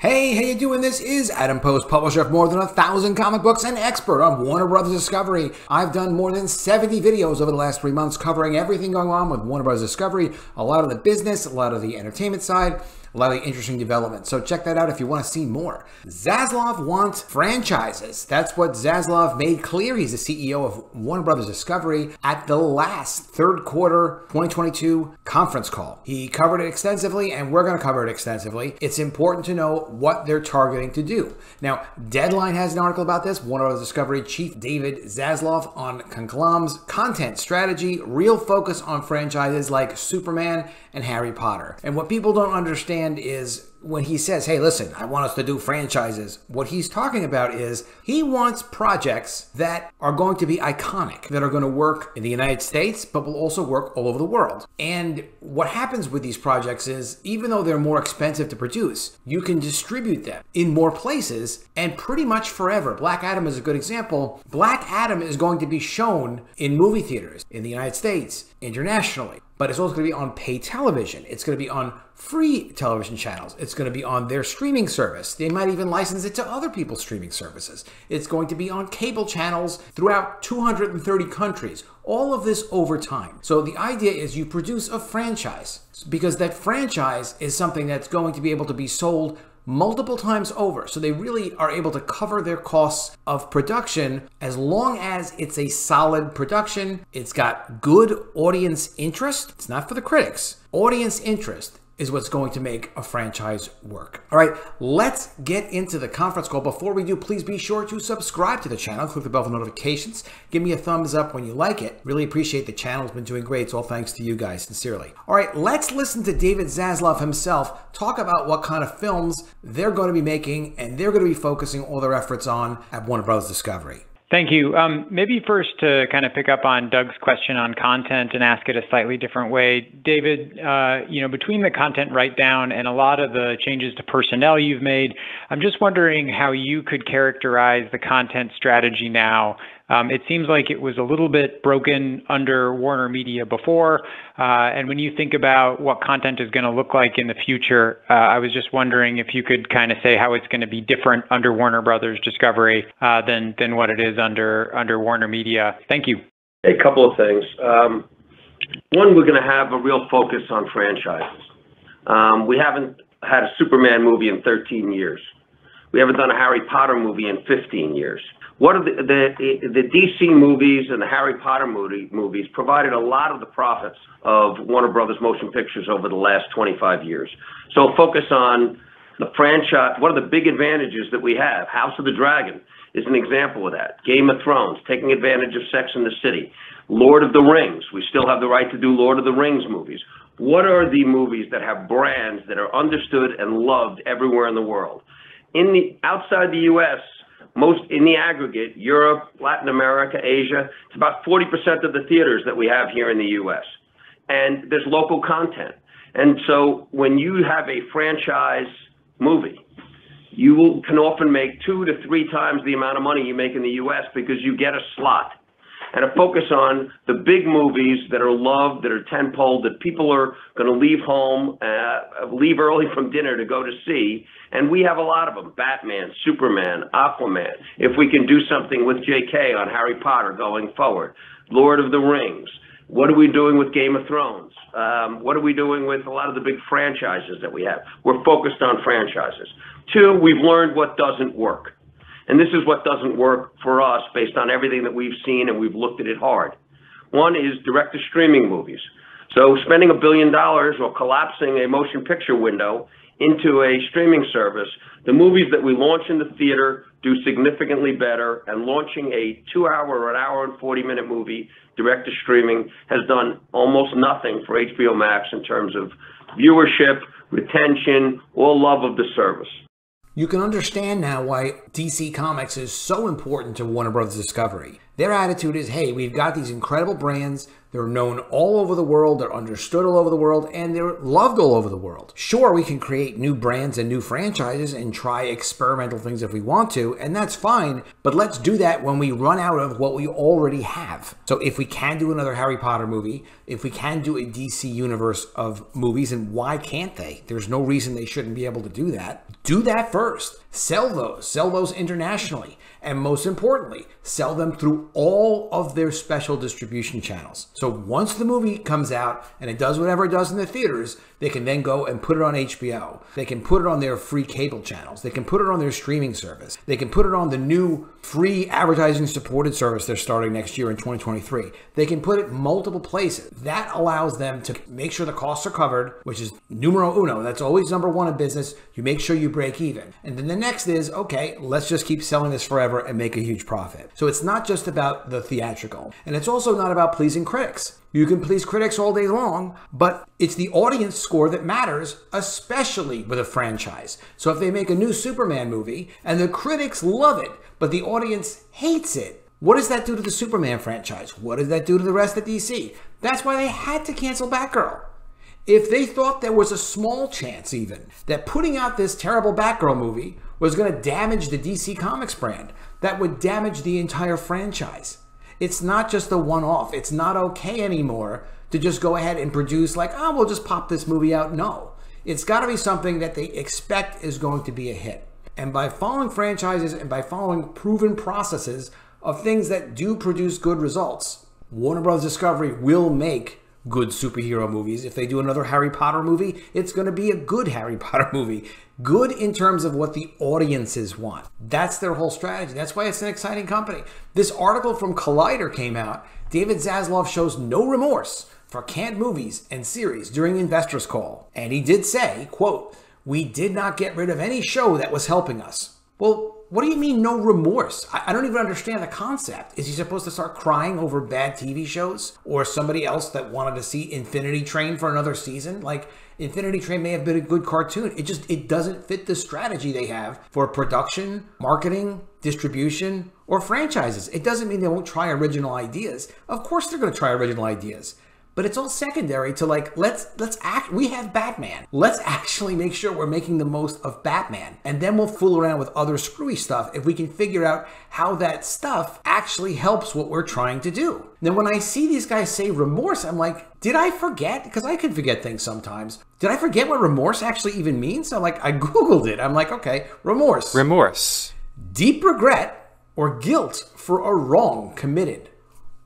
Hey, how you doing? This is Adam Post, publisher of more than 1,000 comic books and expert on Warner Bros. Discovery. I've done more than 70 videos over the last 3 months covering everything going on with Warner Bros. Discovery, a lot of the business, a lot of the entertainment side, a lot of the interesting developments. So check that out if you want to see more. Zaslav wants franchises. That's what Zaslav made clear. He's the CEO of Warner Bros. Discovery at the last third quarter 2022 conference call. He covered it extensively, and we're going to cover it extensively. It's important to know what they're targeting to do. Now, Deadline has an article about this. Warner Bros. Discovery chief David Zaslav on Conclam's content strategy, real focus on franchises like Superman and Harry Potter. And what people don't understand is when he says, hey, listen, I want us to do franchises, what he's talking about is he wants projects that are going to be iconic, that are going to work in the United States, but will also work all over the world. And what happens with these projects is, even though they're more expensive to produce, you can distribute them in more places and pretty much forever. Black Adam is a good example. Black Adam is going to be shown in movie theaters in the United States, internationally, but it's also going to be on pay television. It's going to be on free television channels. It's going to be on their streaming service. They might even license it to other people's streaming services. It's going to be on cable channels throughout 230 countries. All of this over time. So the idea is you produce a franchise, because that franchise is something that's going to be able to be sold multiple times over. So they really are able to cover their costs of production as long as it's a solid production. It's got good audience interest. It's not for the critics. Audience interest is what's going to make a franchise work. All right, let's get into the conference call. Before we do, please be sure to subscribe to the channel. Click the bell for notifications. Give me a thumbs up when you like it. Really appreciate the channel. It's been doing great. It's all thanks to you guys, sincerely. All right, let's listen to David Zaslav himself talk about what kind of films they're going to be making and they're going to be focusing all their efforts on at Warner Bros. Discovery. Thank you. Maybe first to kind of pick up on Doug's question on content and ask it a slightly different way. David, between the content write-down and a lot of the changes to personnel you've made, I'm just wondering how you could characterize the content strategy now. It seems like it was a little bit broken under Warner Media before, and when you think about what content is going to look like in the future, I was just wondering if you could kind of say how it's going to be different under Warner Brothers Discovery than what it is under Warner Media. Thank you. A couple of things. One, we're going to have a real focus on franchises. We haven't had a Superman movie in 13 years. We haven't done a Harry Potter movie in 15 years. What are the DC movies and the Harry Potter movies provided a lot of the profits of Warner Brothers motion pictures over the last 25 years. So focus on the franchise. What are the big advantages that we have? House of the Dragon is an example of that. Game of Thrones, taking advantage of Sex in the City. Lord of the Rings, we still have the right to do Lord of the Rings movies. What are the movies that have brands that are understood and loved everywhere in the world? Outside the U.S., most in the aggregate, Europe, Latin America, Asia, it's about 40% of the theaters that we have here in the U.S. And there's local content. And so when you have a franchise movie, you can often make 2 to 3 times the amount of money you make in the U.S. because you get a slot. And a focus on the big movies that are loved, that are tentpole, that people are going to leave home, leave early from dinner to go to see. And we have a lot of them: Batman, Superman, Aquaman. If we can do something with J.K. on Harry Potter going forward, Lord of the Rings. What are we doing with Game of Thrones? What are we doing with a lot of the big franchises that we have? We're focused on franchises. 2, we've learned what doesn't work. And this is what doesn't work for us based on everything that we've seen, and we've looked at it hard. 1 is direct-to-streaming movies. So spending $1 billion or collapsing a motion picture window into a streaming service, the movies that we launch in the theater do significantly better, and launching a 2-hour or an hour and 40-minute movie direct-to-streaming has done almost nothing for HBO Max in terms of viewership, retention, or love of the service. You can understand now why DC Comics is so important to Warner Bros. Discovery. Their attitude is, hey, we've got these incredible brands. They're known all over the world. They're understood all over the world. And they're loved all over the world. Sure, we can create new brands and new franchises and try experimental things if we want to. And that's fine. But let's do that when we run out of what we already have. So if we can do another Harry Potter movie, if we can do a DC universe of movies, and why can't they? There's no reason they shouldn't be able to do that. Do that first. Sell those internationally. And most importantly, sell them through all of their special distribution channels. So once the movie comes out and it does whatever it does in the theaters, they can then go and put it on HBO. They can put it on their free cable channels. They can put it on their streaming service. They can put it on the new free advertising supported service they're starting next year in 2023. They can put it multiple places. That allows them to make sure the costs are covered, which is numero uno. That's always number one in business. You make sure you break even. And then the next is, okay, let's just keep selling this forever and make a huge profit. So it's not just about the theatrical. And it's also not about pleasing critics. You can please critics all day long, but it's the audience score that matters, especially with a franchise. So if they make a new Superman movie and the critics love it, but the audience hates it, what does that do to the Superman franchise? What does that do to the rest of DC? That's why they had to cancel Batgirl. If they thought there was a small chance even that putting out this terrible Batgirl movie was going to damage the DC Comics brand, that would damage the entire franchise. It's not just a one-off. It's not okay anymore to just go ahead and produce like, oh, we'll just pop this movie out. No, it's got to be something that they expect is going to be a hit. And by following franchises and by following proven processes of things that do produce good results, Warner Bros. Discovery will make good superhero movies. If they do another Harry Potter movie, it's going to be a good Harry Potter movie. Good in terms of what the audiences want. That's their whole strategy. That's why it's an exciting company. This article from Collider came out. David Zaslav shows no remorse for canned movies and series during investors call. And he did say, quote, "We did not get rid of any show that was helping us." Well, what do you mean no remorse? I don't even understand the concept. Is he supposed to start crying over bad TV shows? Or somebody else that wanted to see Infinity Train for another season? Like, Infinity Train may have been a good cartoon. It doesn't fit the strategy they have for production, marketing, distribution, or franchises. It doesn't mean they won't try original ideas. Of course they're going to try original ideas. But it's all secondary to like, let's act, we have Batman. Let's actually make sure we're making the most of Batman. And then we'll fool around with other screwy stuff if we can figure out how that stuff actually helps what we're trying to do. Then when I see these guys say remorse, I'm like, did I forget? Because I can forget things sometimes. Did I forget what remorse actually even means? So I'm like, I Googled it. I'm like, okay, remorse. Remorse. Deep regret or guilt for a wrong committed.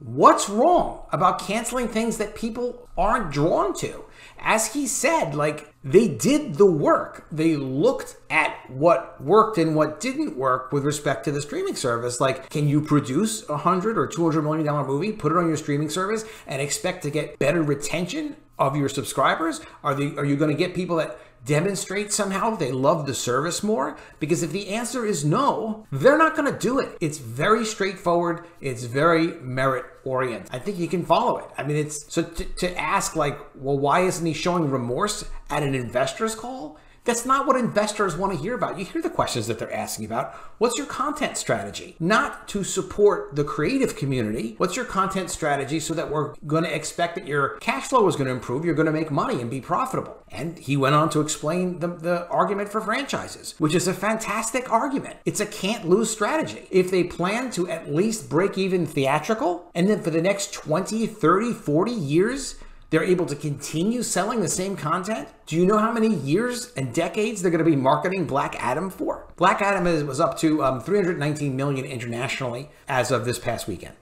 What's wrong about canceling things that people aren't drawn to? As he said, like, they did the work. They looked at what worked and what didn't work with respect to the streaming service. Like, can you produce a $100 or $200 million movie, put it on your streaming service, and expect to get better retention of your subscribers? Are you going to get people that demonstrate somehow they love the service more? Because if the answer is no, they're not going to do it. It's very straightforward. It's very merit-oriented. I think you can follow it. I mean, it's so to ask like, well, why isn't he showing remorse at an investor's call? That's not what investors want to hear about. You hear the questions that they're asking about. What's your content strategy? Not to support the creative community. What's your content strategy so that we're going to expect that your cash flow is going to improve, you're going to make money and be profitable? And he went on to explain the argument for franchises, which is a fantastic argument. It's a can't lose strategy. If they plan to at least break even theatrical, and then for the next 20, 30, 40 years, they're able to continue selling the same content. Do you know how many years and decades they're going to be marketing Black Adam for? Black Adam was up to 319 million internationally as of this past weekend.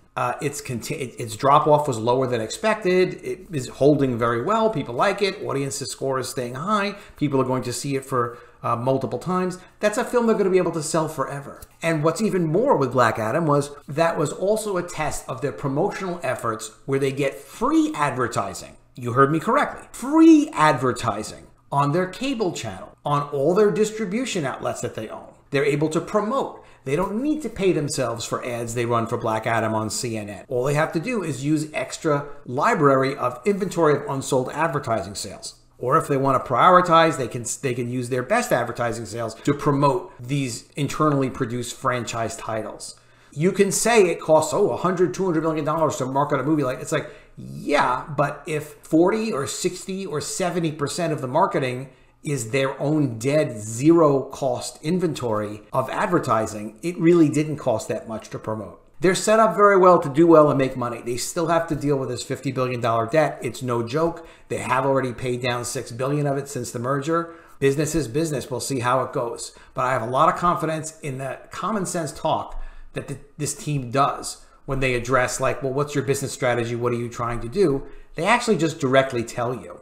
Its drop-off was lower than expected. It is holding very well. People like it. Audience's score is staying high. People are going to see it for multiple times. That's a film they're going to be able to sell forever. And what's even more with Black Adam was that was also a test of their promotional efforts where they get free advertising. You heard me correctly. Free advertising on their cable channel, on all their distribution outlets that they own. They're able to promote. They don't need to pay themselves for ads they run for Black Adam on CNN. All they have to do is use extra library of inventory of unsold advertising sales. Or if they want to prioritize, they can use their best advertising sales to promote these internally produced franchise titles. You can say it costs, oh, $100, $200 million to market a movie. Like, it's like, yeah, but if 40 or 60 or 70% of the marketing is their own dead zero cost inventory of advertising, it really didn't cost that much to promote. They're set up very well to do well and make money. They still have to deal with this $50 billion debt. It's no joke. They have already paid down $6 billion of it since the merger. Business is business. We'll see how it goes. But I have a lot of confidence in the common sense talk that this team does when they address, like, well, what's your business strategy? What are you trying to do? They actually just directly tell you.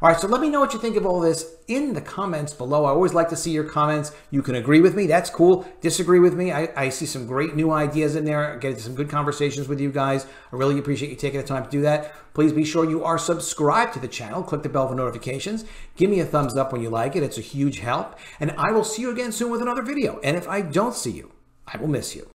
All right, so let me know what you think of all this in the comments below. I always like to see your comments. You can agree with me, that's cool. Disagree with me, I see some great new ideas in there. I get some good conversations with you guys. I really appreciate you taking the time to do that. Please be sure you are subscribed to the channel. Click the bell for notifications. Give me a thumbs up when you like it. It's a huge help. And I will see you again soon with another video. And if I don't see you, I will miss you.